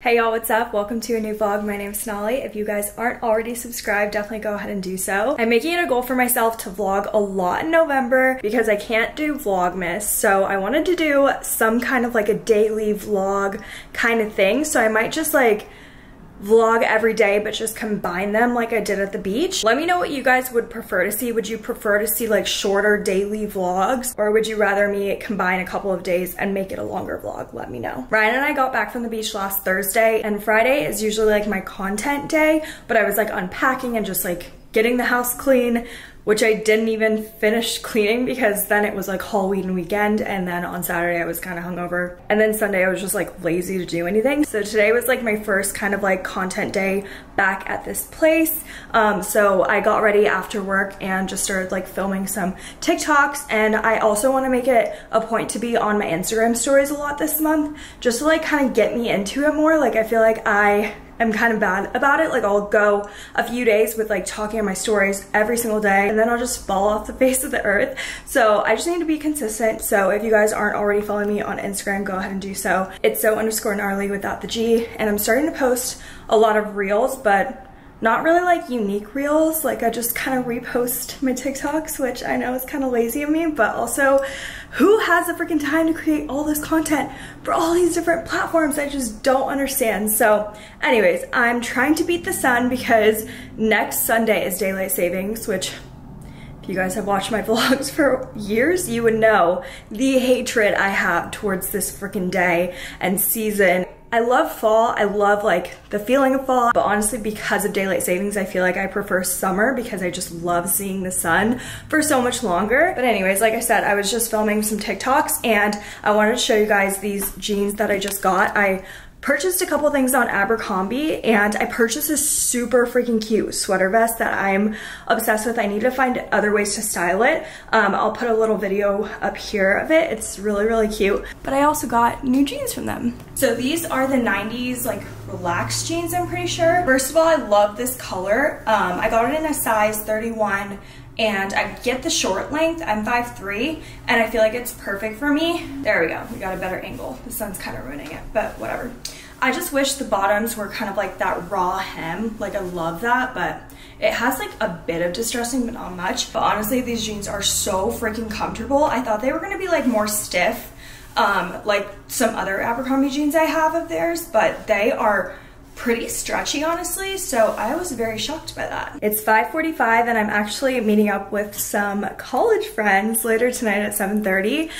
Hey y'all, what's up? Welcome to a new vlog. My name's Sonali. If you guys aren't already subscribed, definitely go ahead and do so. I'm making it a goal for myself to vlog a lot in November because I can't do Vlogmas, so I wanted to do some kind of like a daily vlog kind of thing, so I might just like vlog every day but just combine them like I did at the beach. Let me know what you guys would prefer to see. Would you prefer to see like shorter daily vlogs, or would you rather me combine a couple of days and make it a longer vlog? Let me know. Ryan and I got back from the beach last Thursday, and Friday is usually like my content day, but I was like unpacking and just like getting the house clean, which I didn't even finish cleaning because then it was like Halloween weekend, and then on Saturday I was kind of hungover, and then Sunday I was just like lazy to do anything. So today was like my first kind of like content day back at this place. So I got ready after work and just started like filming some TikToks, and I also want to make it a point to be on my Instagram stories a lot this month, just to like kind of get me into it more. Like I feel like I'm kind of bad about it. Like I'll go a few days with like talking on my stories every single day, and then I'll just fall off the face of the earth. So I just need to be consistent. So if you guys aren't already following me on Instagram, go ahead and do so. It's so_gnarly without the G, and I'm starting to post a lot of reels, but not really like unique reels. Like I just kind of repost my TikToks, which I know is kind of lazy of me, but also who has the freaking time to create all this content for all these different platforms? I just don't understand. So anyways, I'm trying to beat the sun because next Sunday is daylight savings, which you guys have watched my vlogs for years, you would know the hatred I have towards this freaking day and season. I love fall, I love like the feeling of fall, but honestly because of daylight savings I feel like I prefer summer because I just love seeing the sun for so much longer. But anyways, like I said, I was just filming some TikToks and I wanted to show you guys these jeans that I just got. I purchased a couple things on Abercrombie, and I purchased this super freaking cute sweater vest that I'm obsessed with. I need to find other ways to style it. I'll put a little video up here of it. It's really, really cute. But I also got new jeans from them. So these are the 90s like relaxed jeans, I'm pretty sure. First of all, I love this color. I got it in a size 31. And I get the short length, I'm 5'3", and I feel like it's perfect for me. There we go, we got a better angle. The sun's kind of ruining it, but whatever. I just wish the bottoms were kind of like that raw hem, like I love that, but it has like a bit of distressing, but not much. But honestly, these jeans are so freaking comfortable. I thought they were gonna be like more stiff, like some other Abercrombie jeans I have of theirs, but they are pretty stretchy honestly, so I was very shocked by that. It's 5:45 and I'm actually meeting up with some college friends later tonight at 7:30.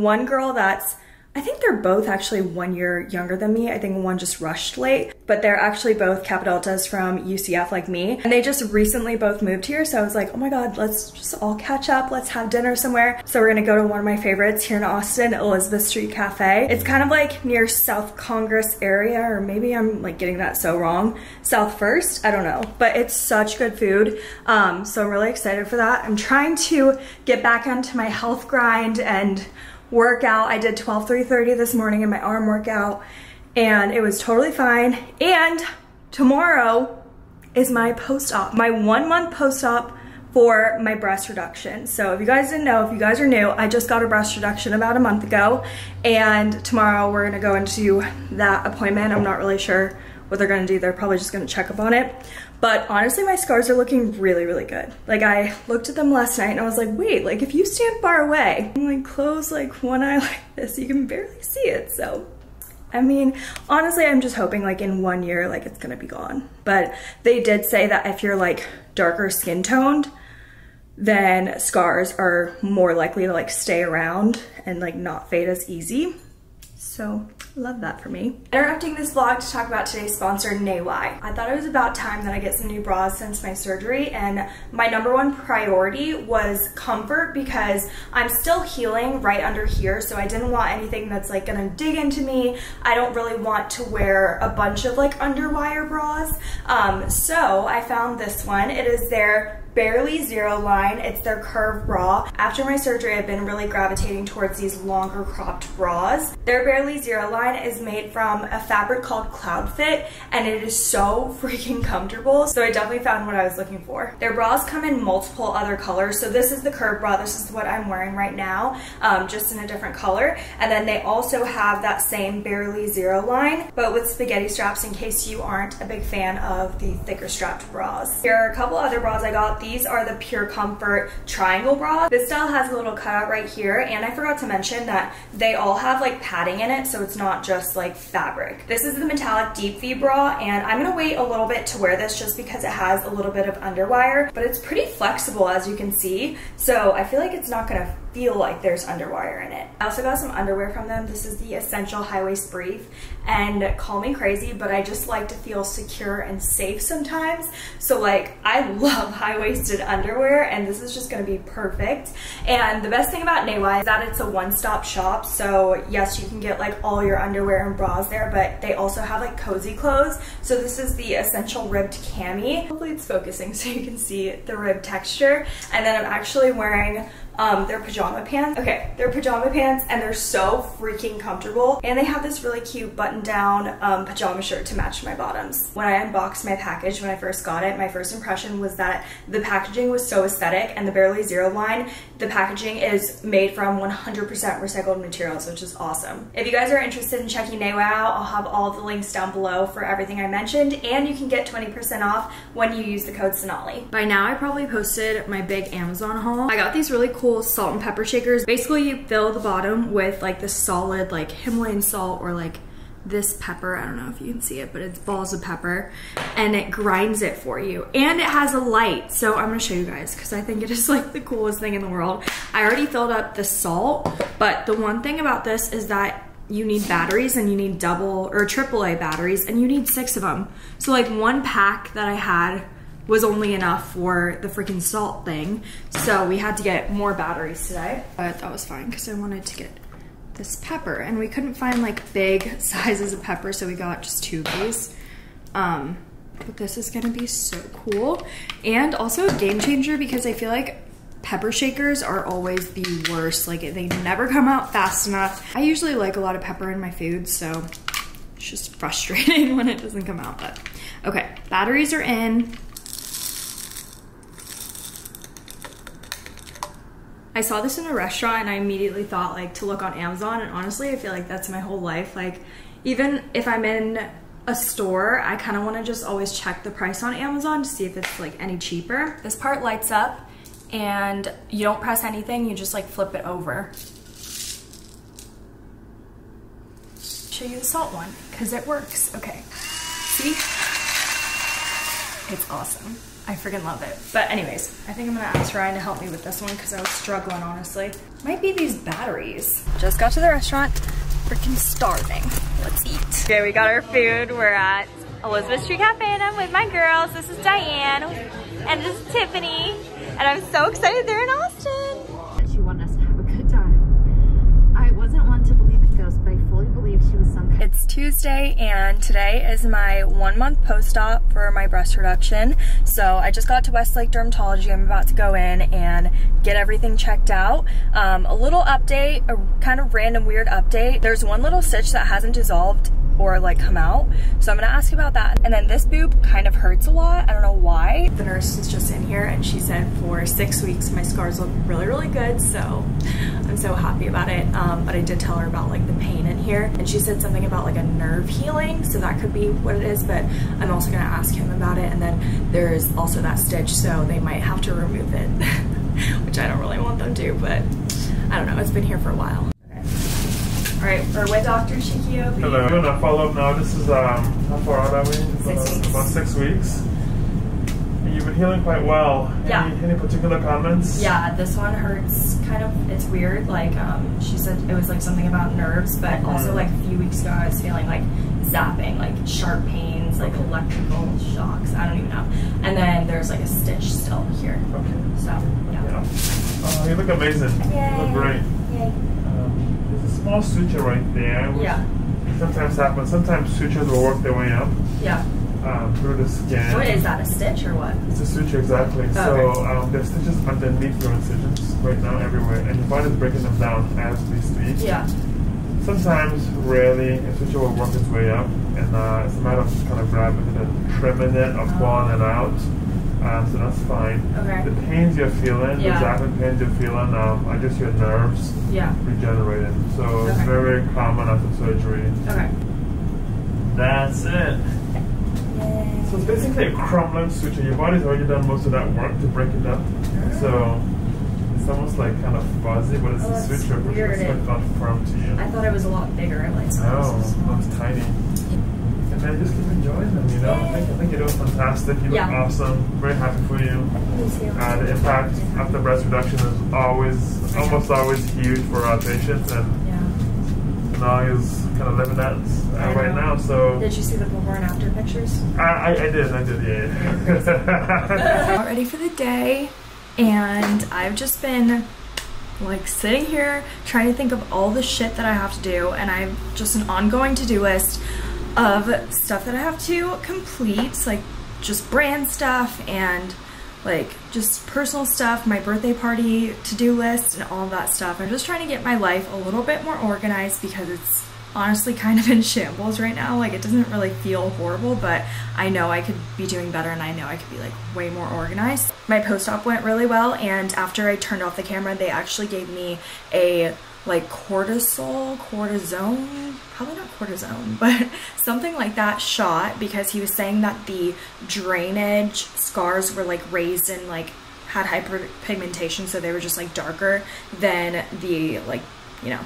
One girl that's, I think they're both actually 1 year younger than me. I think one just rushed late, but they're actually both Kappa Deltas from UCF like me. And they just recently both moved here. So I was like, oh my God, let's just all catch up. Let's have dinner somewhere. So we're gonna go to one of my favorites here in Austin, Elizabeth Street Cafe. It's kind of like near South Congress area, or maybe I'm like getting that so wrong. South First, I don't know, but it's such good food. So I'm really excited for that. I'm trying to get back onto my health grind and workout. I did 12:30 this morning in my arm workout, and it was totally fine. And tomorrow is my post-op, my 1 month post-op for my breast reduction. So if you guys didn't know, if you guys are new, I just got a breast reduction about a month ago, and tomorrow we're gonna go into that appointment. I'm not really sure what they're gonna do. They're probably just gonna check up on it. But honestly, my scars are looking really, really good. Like I looked at them last night and I was like, wait, like if you stand far away and like close like one eye like this, you can barely see it. So, I mean, honestly, I'm just hoping like in 1 year, like it's gonna be gone. But they did say that if you're like darker skin toned, then scars are more likely to like stay around and like not fade as easy. So, love that for me. Interrupting this vlog to talk about today's sponsor, Neiwai. I thought it was about time that I get some new bras since my surgery, and my number one priority was comfort because I'm still healing right under here, so I didn't want anything that's like gonna dig into me. I don't really want to wear a bunch of like underwire bras. So I found this one. It is their Barely Zero line. It's their curve bra. After my surgery, I've been really gravitating towards these longer cropped bras. Their Barely Zero line mine is made from a fabric called CloudFit, and it is so freaking comfortable. So I definitely found what I was looking for. Their bras come in multiple other colors. So this is the curved bra. This is what I'm wearing right now, just in a different color. And then they also have that same Barely Zero line, but with spaghetti straps, in case you aren't a big fan of the thicker strapped bras. Here are a couple other bras I got. These are the Pure Comfort triangle bras. This style has a little cutout right here, and I forgot to mention that they all have like padding in it, so it's not just like fabric. This is the metallic deep V bra, and I'm gonna wait a little bit to wear this just because it has a little bit of underwire, but it's pretty flexible as you can see, so I feel like it's not gonna feel like there's underwire in it. I also got some underwear from them. This is the Essential High Waist Brief, and call me crazy, but I just like to feel secure and safe sometimes. So like, I love high-waisted underwear, and this is just gonna be perfect. And the best thing about Neiwai is that it's a one-stop shop. So yes, you can get like all your underwear and bras there, but they also have like cozy clothes. So this is the Essential Ribbed Cami. Hopefully it's focusing so you can see the rib texture. And then I'm actually wearing their pajama pants. Okay, they're pajama pants, and they're so freaking comfortable. And they have this really cute button-down pajama shirt to match my bottoms. When I unboxed my package, when I first got it, my first impression was that the packaging was so aesthetic, and the Barely Zero line, the packaging is made from 100% recycled materials, which is awesome. If you guys are interested in checking Neiwai out, I'll have all of the links down below for everything I mentioned, and you can get 20% off when you use the code Sonali. By now, I probably posted my big Amazon haul. I got these really cool salt and pepper shakers. Basically, you fill the bottom with like this solid like Himalayan salt or like this pepper. I don't know if you can see it, but it's balls of pepper, and it grinds it for you, and it has a light. So I'm gonna show you guys because I think it is like the coolest thing in the world. I already filled up the salt, but the one thing about this is that you need batteries, and you need double or AAA batteries, and you need 6 of them. So like one pack that I had was only enough for the freaking salt thing, so we had to get more batteries today. But that was fine because I wanted to get this pepper, and we couldn't find like big sizes of pepper, so we got just 2 of these. But this is gonna be so cool, and also a game changer, because I feel like pepper shakers are always the worst. Like, they never come out fast enough. I usually like a lot of pepper in my food, so it's just frustrating when it doesn't come out. But okay, batteries are in. I saw this in a restaurant, and I immediately thought like to look on Amazon, and honestly, I feel like that's my whole life. Like, even if I'm in a store, I kind of want to just always check the price on Amazon to see if it's like any cheaper. This part lights up, and you don't press anything, you just like flip it over. Show you the salt one, because it works. Okay, see? It's awesome. I freaking love it. But anyways, I think I'm gonna ask Ryan to help me with this one because I was struggling, honestly. Might be these batteries. Just got to the restaurant, freaking starving. Let's eat. Okay, we got our food. We're at Elizabeth Street Cafe, and I'm with my girls. This is Diane, and this is Tiffany, and I'm so excited they're in Austin. She wanted us to have a good time. I wasn't one to believe in ghosts, but I fully believe she was some kind. It's Tuesday, and today is my 1-month post-op for my breast reduction. So I just got to Westlake Dermatology. I'm about to go in and get everything checked out. A little update, a kind of random weird update. There's one little stitch that hasn't dissolved or like come out, so I'm gonna ask about that. And then this boob kind of hurts a lot. I don't know why. The nurse is just in here, and she said for 6 weeks my scars look really, really good, so I'm so happy about it. But I did tell her about like the pain in here, and she said something about like a nerve healing, so that could be what it is, but I'm also gonna ask him about it. And then there is also that stitch, so they might have to remove it, which I don't really want them to, but I don't know, it's been here for a while. All right, we're with Dr. Shikyo. Hello, I'm doing a follow-up now. This is, how far out are we? About 6 weeks. And you've been healing quite well. Yeah. Any particular comments? Yeah, this one hurts kind of, it's weird. Like, she said it was like something about nerves, but also like a few weeks ago I was feeling like zapping, like sharp pains, like electrical shocks, I don't even know. And then there's like a stitch still here. Okay. So, yeah. Oh, you look amazing. Yay. You look great. Yay. Small suture right there, which sometimes happens. Sometimes sutures will work their way up through the skin. What is that, a stitch or what? It's a suture, exactly. Oh, so okay. There's stitches underneath your incisions right now everywhere, and your body's breaking them down as we speak. Yeah. sometimes rarely, and switcher will work its way up, and it's a matter of just kind of grabbing it and trimming it or pulling it out. So that's fine. Okay. The pains you're feeling, yeah, the exact pains you're feeling are just your nerves, yeah, regenerating. So okay, it's very common after surgery. Okay. That's it. Yay. So it's basically a crumbling suture. Your body's already done most of that work to break it up. Okay. So it's almost like kind of fuzzy, but it's a suture which is not firm to you. I thought it was a lot bigger. Like, no, it's tiny. And then just keep enjoying them, you know? I think you're doing fantastic. You look awesome. Very happy for you. The impact after breast reduction is always, almost always huge for our patients. And now he's kind of living that right now. So did you see the before and after pictures? I did, yeah. All ready for the day. And I've just been like sitting here trying to think of all the shit that I have to do, and I'm just an ongoing to-do list of stuff that I have to complete, like just brand stuff and like just personal stuff, my birthday party to-do list and all that stuff. I'm just trying to get my life a little bit more organized because it's honestly kind of in shambles right now. Like, it doesn't really feel horrible, but I know I could be doing better, and I know I could be like way more organized. My post-op went really well, and after I turned off the camera, they actually gave me a like cortisone, probably not cortisone, but something like that shot, because he was saying that the drainage scars were like raised and like had hyperpigmentation, so they were just like darker than the, like, you know,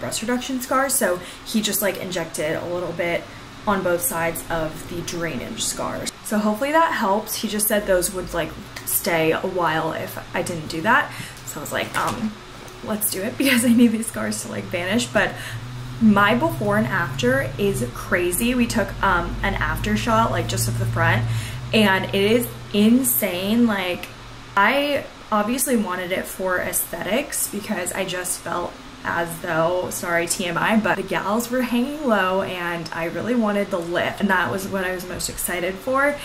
breast reduction scars. So he just like injected a little bit on both sides of the drainage scars. So hopefully that helps. He just said those would like stay a while if I didn't do that. So I was like, let's do it, because I need these scars to like vanish. But my before and after is crazy. We took an after shot, like just of the front, and it is insane. Like, I obviously wanted it for aesthetics because I just felt as though, sorry TMI, but the gals were hanging low and I really wanted the lift, and that was what I was most excited for,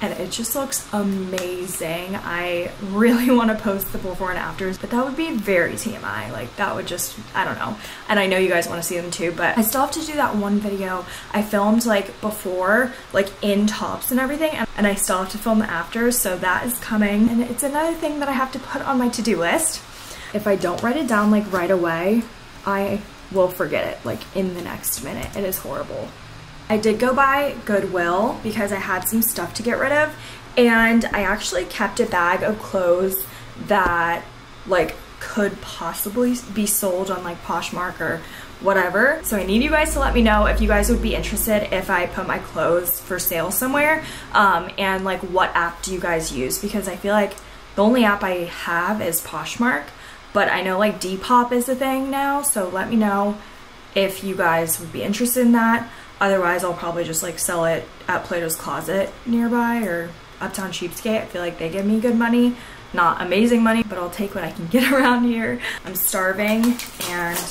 and it just looks amazing. I really want to post the before and afters, but that would be very TMI. Like, that would just, I don't know, and I know you guys want to see them too, but I still have to do that one video I filmed like before, like in tops and everything, and I still have to film the after, so that is coming, and it's another thing that I have to put on my to-do list. If I don't write it down like right away, I will forget it like in the next minute. It is horrible. I did go by Goodwill because I had some stuff to get rid of, and I actually kept a bag of clothes that like could possibly be sold on like Poshmark or whatever. So I need you guys to let me know if you guys would be interested if I put my clothes for sale somewhere, and like what app do you guys use, because I feel like the only app I have is Poshmark. But I know like Depop is a thing now, so let me know if you guys would be interested in that. Otherwise, I'll probably just like sell it at Plato's Closet nearby or Uptown Cheapskate. I feel like they give me good money, not amazing money, but I'll take what I can get around here. I'm starving, and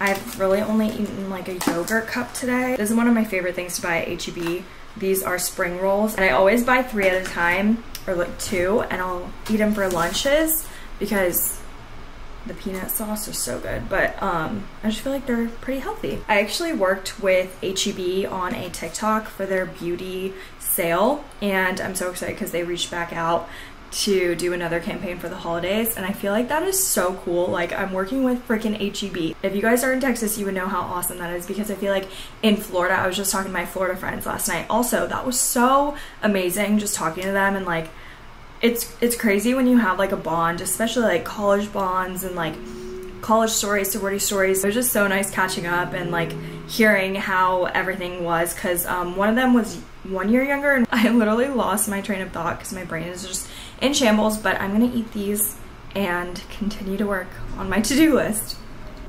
I've really only eaten like a yogurt cup today. This is one of my favorite things to buy at H-E-B. These are spring rolls, and I always buy 3 at a time, or like 2, and I'll eat them for lunches, because the peanut sauce is so good, but I just feel like they're pretty healthy. I actually worked with H-E-B on a TikTok for their beauty sale, and I'm so excited because they reached back out to do another campaign for the holidays, and I feel like that is so cool. Like, I'm working with freaking H-E-B. If you guys are in Texas, you would know how awesome that is, because I feel like in Florida, I was just talking to my Florida friends last night. Also, that was so amazing just talking to them, and like, it's crazy when you have like a bond, especially like college bonds and like college stories, sorority stories. It was just so nice catching up and like hearing how everything was, because one of them was 1 year younger, and I literally lost my train of thought because my brain is just in shambles. But I'm gonna eat these and continue to work on my to-do list.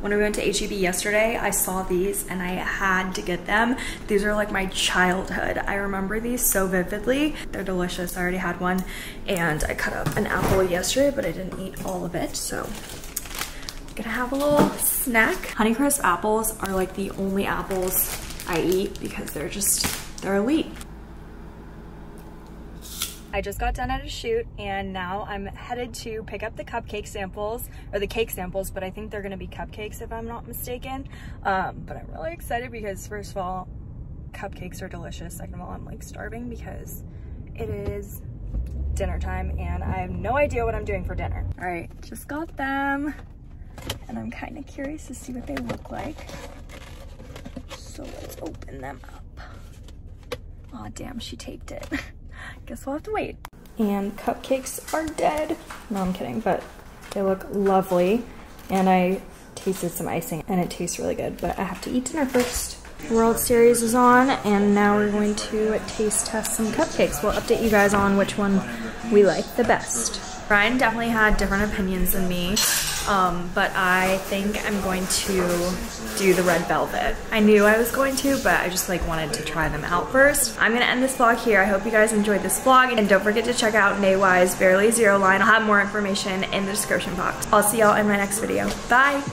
When I went to H-E-B yesterday, I saw these and I had to get them. These are like my childhood. I remember these so vividly. They're delicious. I already had one, and I cut up an apple yesterday, but I didn't eat all of it, so I'm gonna have a little snack. Honeycrisp apples are like the only apples I eat because they're elite. I just got done at a shoot and now I'm headed to pick up the cupcake samples, or the cake samples, but I think they're gonna be cupcakes if I'm not mistaken. But I'm really excited because first of all, cupcakes are delicious. Second of all, I'm like starving because it is dinner time and I have no idea what I'm doing for dinner. All right, just got them and I'm kind of curious to see what they look like. So let's open them up. Aw, damn, she taped it. Guess we'll have to wait. And cupcakes are dead. No, I'm kidding, but they look lovely. And I tasted some icing and it tastes really good, but I have to eat dinner first. World Series is on and now we're going to taste test some cupcakes. We'll update you guys on which one we like the best. Ryan definitely had different opinions than me, but I think I'm going to do the red velvet. I knew I was going to, but I just like wanted to try them out first. I'm gonna end this vlog here. I hope you guys enjoyed this vlog and don't forget to check out Neiwai's Barely Zero line. I'll have more information in the description box. I'll see y'all in my next video. Bye!